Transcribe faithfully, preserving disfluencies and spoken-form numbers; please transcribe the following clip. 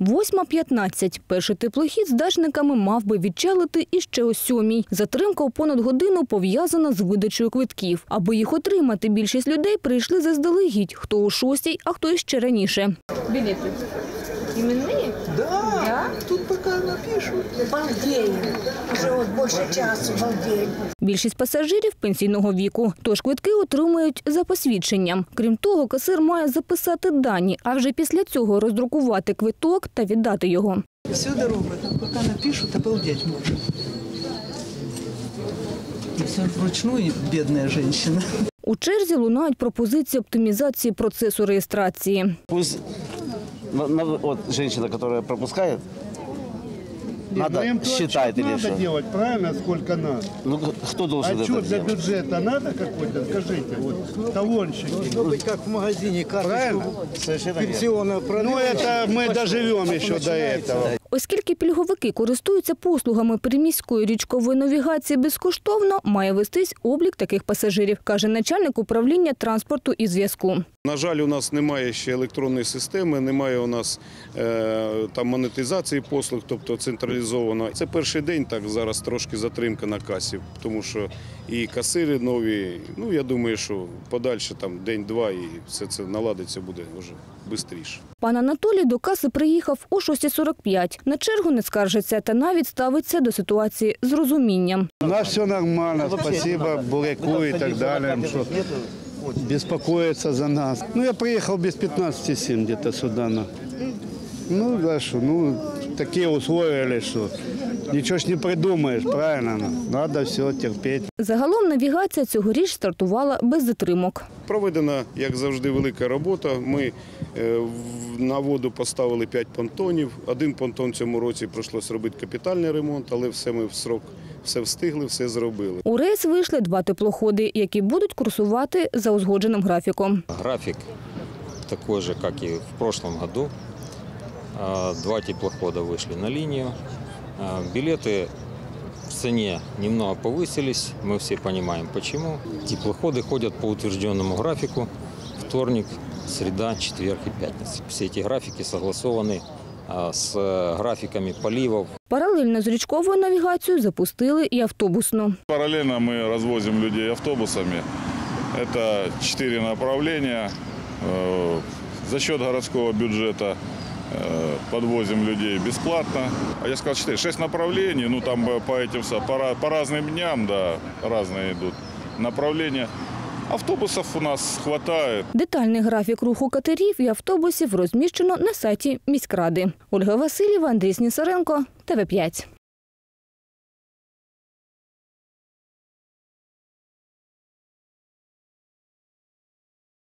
восьма п'ятнадцять. Перший теплохід з дачниками мав би відчалити іще о сьомій. Затримка у понад годину пов'язана з видачею квитків. Аби їх отримати, більшість людей прийшли заздалегідь, хто о шостій, а хто іще раніше. Білети. Іменні? Да, да, тут поки напишуть. Балдею. Вже от більше часу балдею. Більшість пасажирів пенсійного віку, тож квитки отримують за посвідченням. Крім того, касир має записати дані, а вже після цього роздрукувати квиток та віддати його. Всю дорогу, поки напишуть, обалдеть може. Все вручну, бідна жінка. У черзі лунають пропозиції оптимізації процесу реєстрації. Пусть от жінка, яка пропускає, надо считать или что? Надо делать правильно, сколько надо. Ну, кто должен это делать? А что для бюджета надо какой-то? Скажите, вот, талончики. Должно быть, как в магазине, карточку пенсионного продукта. Ну, это мы доживем еще до этого. Оскільки пільговики користуються послугами приміської річкової навігації безкоштовно, має вестись облік таких пасажирів, каже начальник управління транспорту і зв'язку. На жаль, у нас немає ще електронної системи, немає у нас там монетизації послуг, тобто централізовано. Це перший день, так зараз трошки затримка на касі, тому що і касири нові, ну я думаю, що подальше там день-два і все це наладиться буде вже швидше. Пан Анатолій до каси приїхав о шостій сорок п'ять. На чергу не скаржиться та навіть ставиться до ситуації з розумінням. У нас все нормально, спасибо, буряку і так далі, що безпокоїться за нас. Ну, я приїхав без п'ятнадцяти сім десь сюди. Ну, да, що, ну, такі умови, що нічого ж не придумаєш, правильно, треба все терпіти. Загалом навігація цьогоріч стартувала без затримок. Проведена, як завжди, велика робота. Ми на воду поставили п'ять понтонів. Один понтон цьому році прийшлося робити капітальний ремонт, але все ми в срок, все встигли, все зробили. У рейс вийшли два теплоходи, які будуть курсувати за узгодженим графіком. Графік такий же, як і в прошлом году. Два теплохода вышли на линию. Билеты в цене немного повысились, мы все понимаем почему. Теплоходы ходят по утвержденному графику: вторник, среда, четверг и пятница. Все эти графики согласованы с графиками поливов. Паралельно з річковою навігацією запустили і автобусну. Паралельно мы развозим людей автобусами. Это четыре направления. За счет городского бюджета подвозим людей бесплатно. А я сказал, что шесть направлений, ну там по этим, по, по разным дням, да, разные идут направления. Автобусів у нас вистачає. Детальний графік руху катерів і автобусів розміщено на сайті міськради. Ольга Васильєва, Андрій Снісаренко, Т В п'ять.